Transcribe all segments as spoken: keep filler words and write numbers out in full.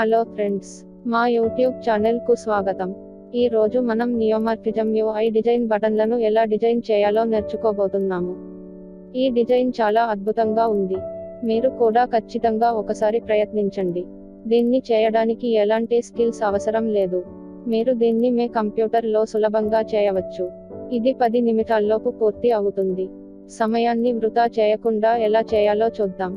Hello friends, మా YouTube channel కు స్వాగతం. ఈ రోజు మనం నియోమార్ఫిజం యూఐ డిజైన్ బటన్లను ఎలా డిజైన్ చేయాలో నేర్చుకోబోతున్నాము. ఈ డిజైన్ చాలా అద్భుతంగా ఉంది. మీరు కూడా ఖచ్చితంగా ఒకసారి ప్రయత్నించండి. దీన్ని చేయడానికి ఎలాంటి స్కిల్స్ అవసరం లేదు. మీరు దీన్ని మీ కంప్యూటర్ లో సులభంగా చేయవచ్చు. ఇది పది నిమిషాల్లోపు పూర్తి అవుతుంది. సమయాన్ని వృధా చేయకుండా ఎలా చేయాలో చూద్దాం.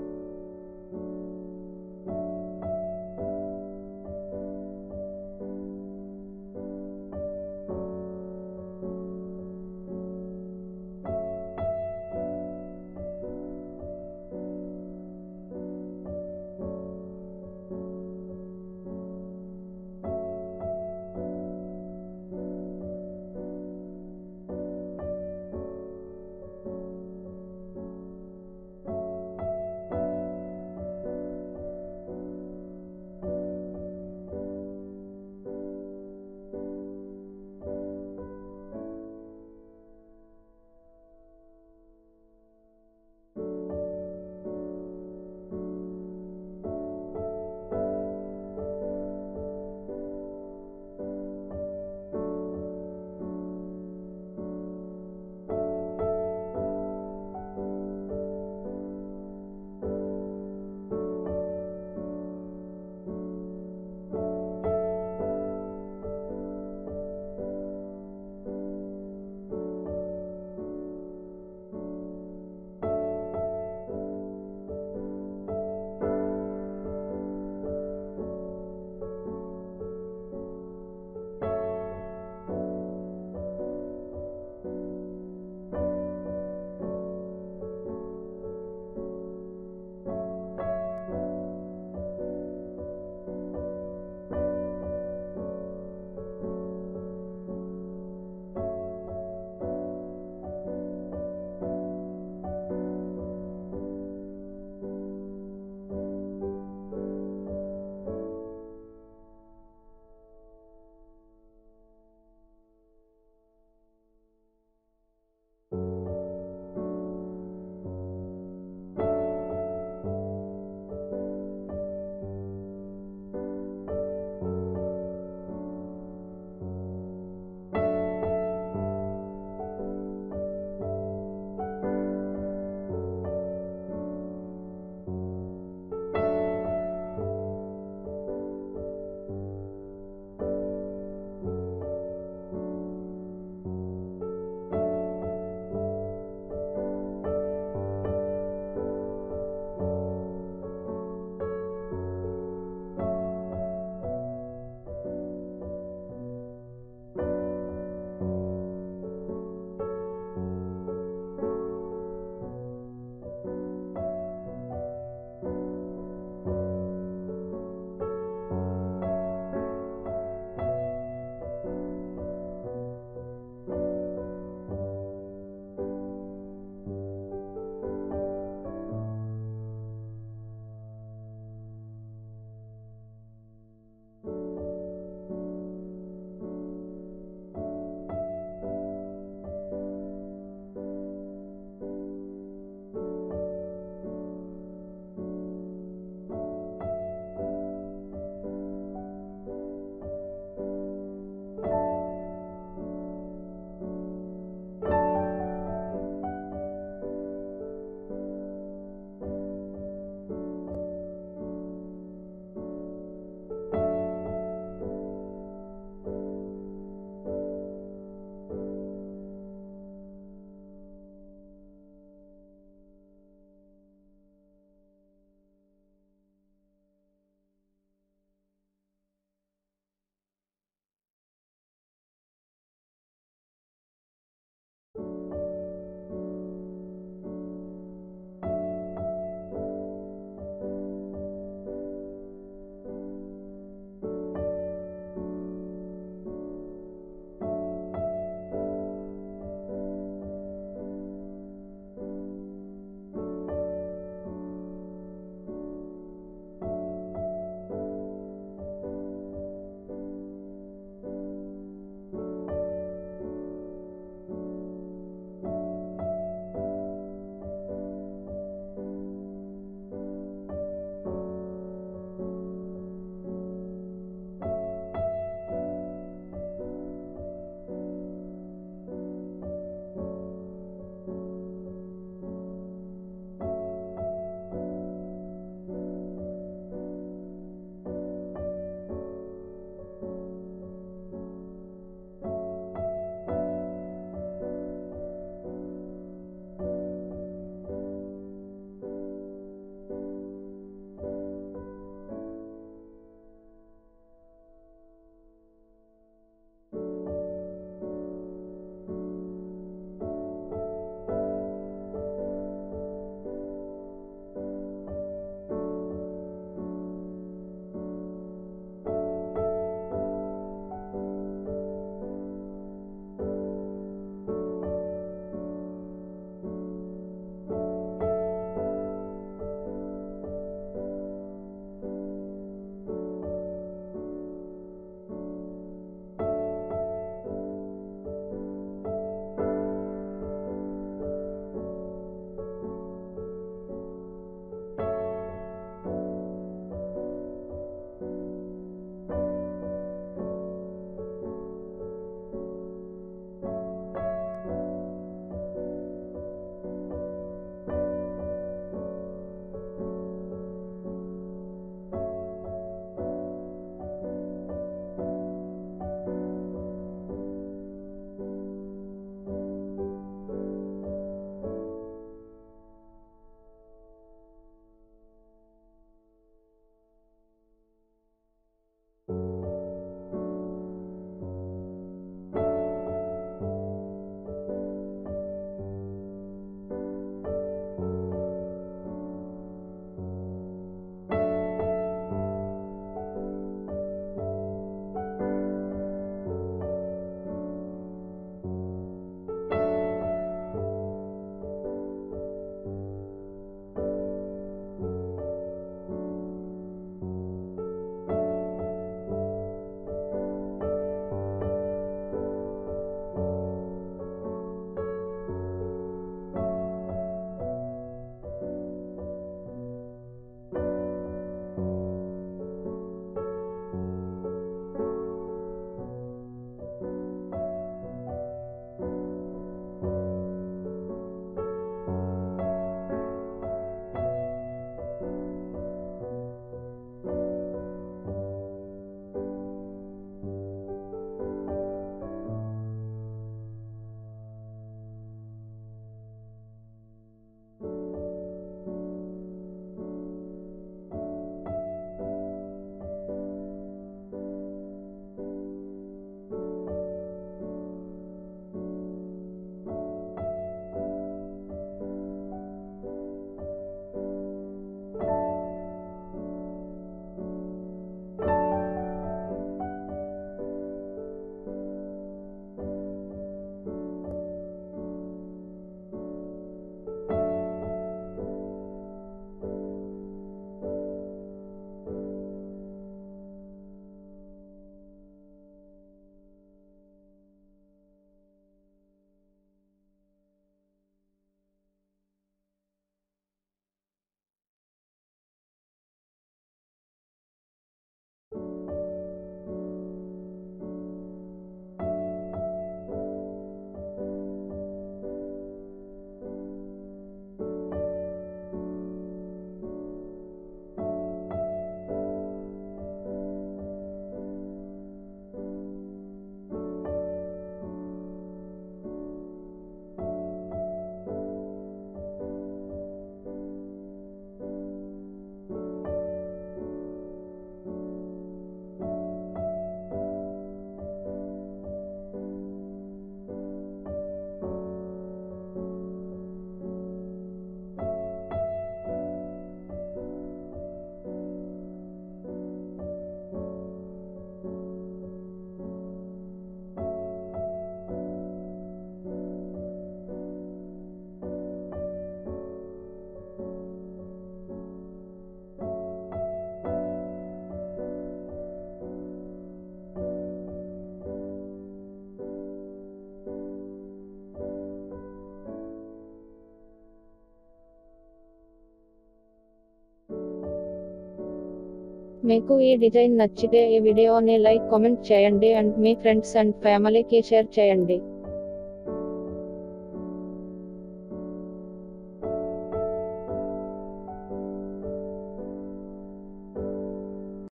మీకు ఈ డిజైన్ నచ్చితే ఈ వీడియోని లైక్ కామెంట్ చేయండి అండ్ మీ ఫ్రెండ్స్ అండ్ ఫ్యామిలీకి షేర్ చేయండి.